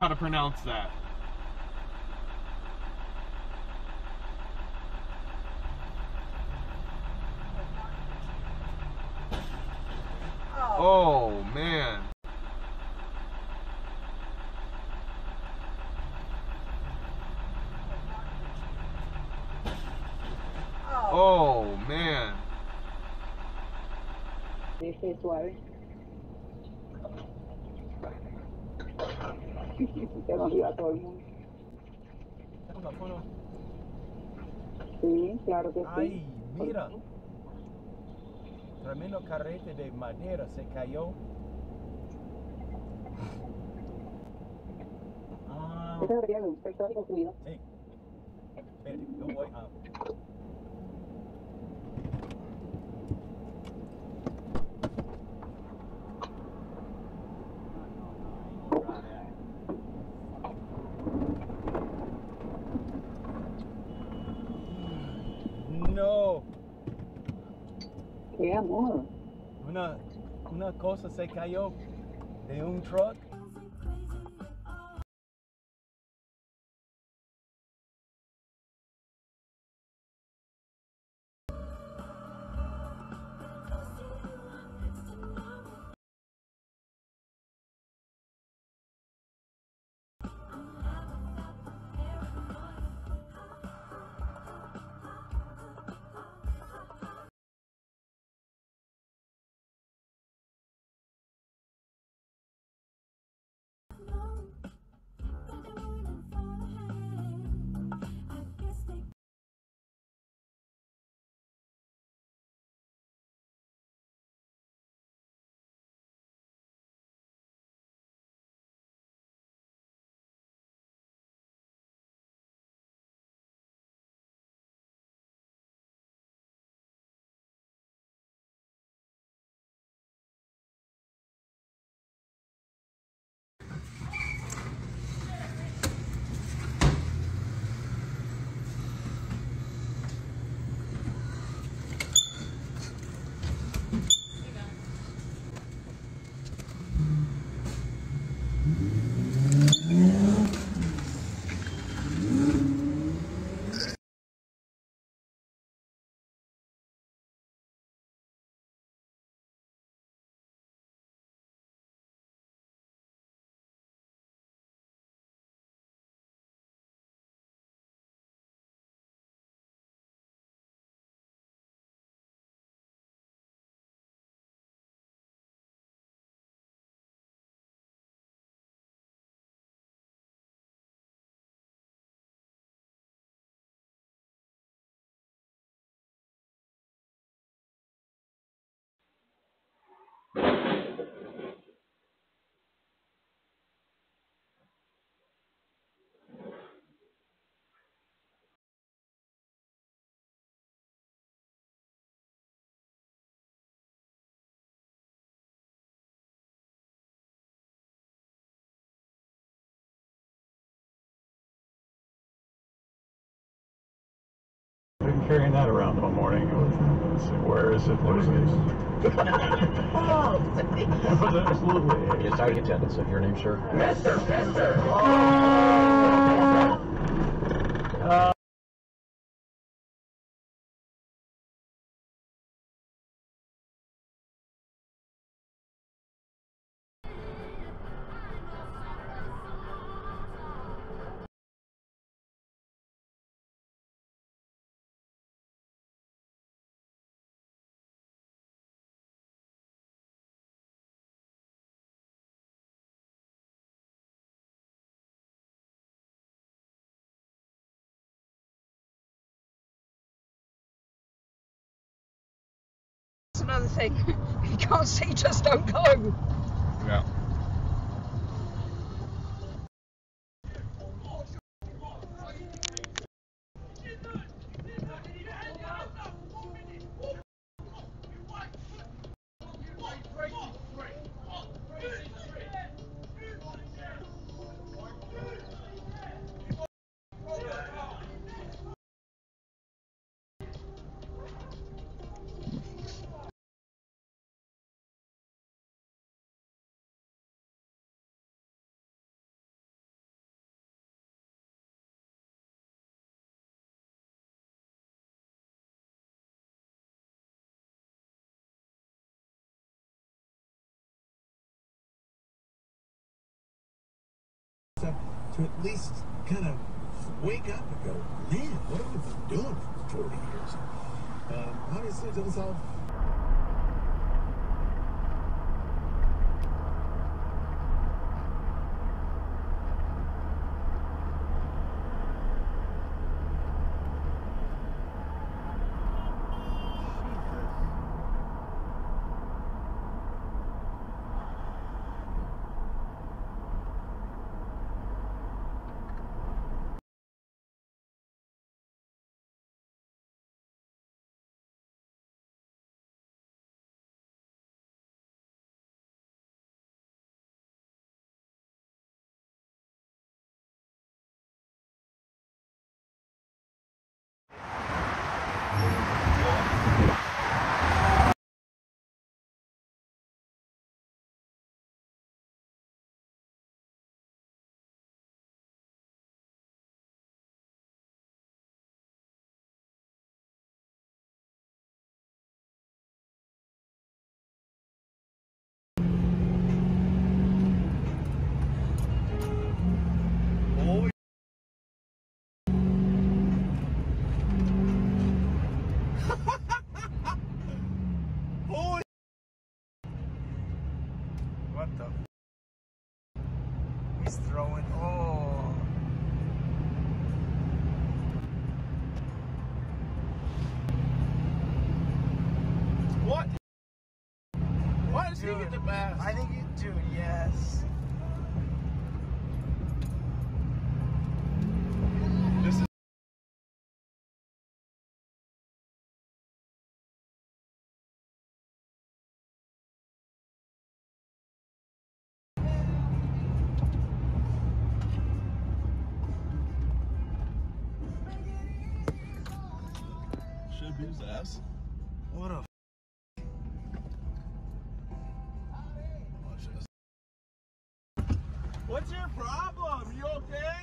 how to pronounce that. Oh, man. Oh, man. Este suave. Te lo digo a todo el mundo. Sí, claro que sí. Ay, mira. Tremendo carrete de madera se cayó. Ah. ¿Este debería de un sector construido? Sí. Espera, yo voy a... ¡Qué amor! Una cosa se cayó de un truck. Carrying that around all morning, where is it? What is it? Oh, absolutely. Yes, I get that. So your name, sir? Mister. Oh. Another thing, if you can't see, just don't go. Yeah. to at least kind of wake up and go, man, what have we been doing for 40 years? Obviously, it doesn't solve. He's throwing, oh. What? Why does he get the pass? I think you do, yes. His ass. What a What's your problem? You okay?